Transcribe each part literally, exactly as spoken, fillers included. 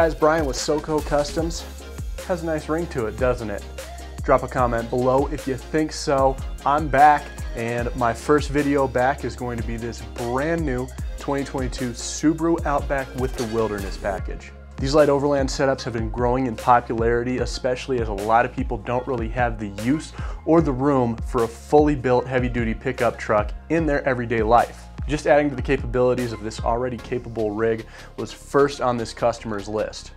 guys, Brian with SoCo Customs. Has a nice ring to it, doesn't it? Drop a comment below if you think so. I'm back, and my first video back is going to be this brand new twenty twenty-two Subaru Outback with the Wilderness package. These light overland setups have been growing in popularity, especially as a lot of people don't really have the use or the room for a fully built heavy-duty pickup truck in their everyday life. Just adding to the capabilities of this already capable rig was first on this customer's list.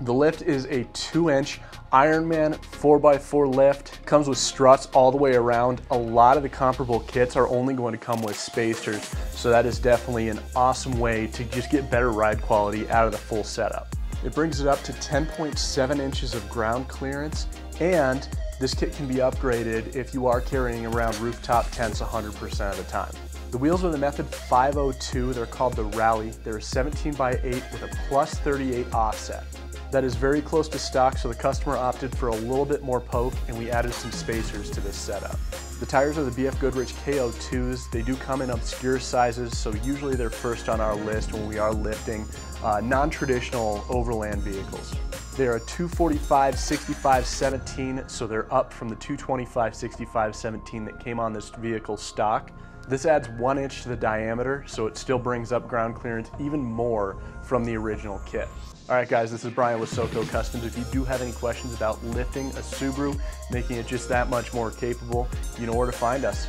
The lift is a two inch Ironman four by four lift. Comes with struts all the way around. A lot of the comparable kits are only going to come with spacers, so that is definitely an awesome way to just get better ride quality out of the full setup. It brings it up to ten point seven inches of ground clearance, and this kit can be upgraded if you are carrying around rooftop tents one hundred percent of the time. The wheels are the Method five oh two, they're called the Rally. They're a seventeen by eight with a plus thirty-eight offset. That is very close to stock, so the customer opted for a little bit more poke, and we added some spacers to this setup. The tires are the B F Goodrich K O twos. They do come in obscure sizes, so usually they're first on our list when we are lifting uh, non-traditional overland vehicles. They are a two forty-five sixty-five seventeen, so they're up from the two twenty-five sixty-five seventeen that came on this vehicle stock. This adds one inch to the diameter, so it still brings up ground clearance even more from the original kit. All right, guys, this is Brian with SoCo Customs. If you do have any questions about lifting a Subaru, making it just that much more capable, you know where to find us.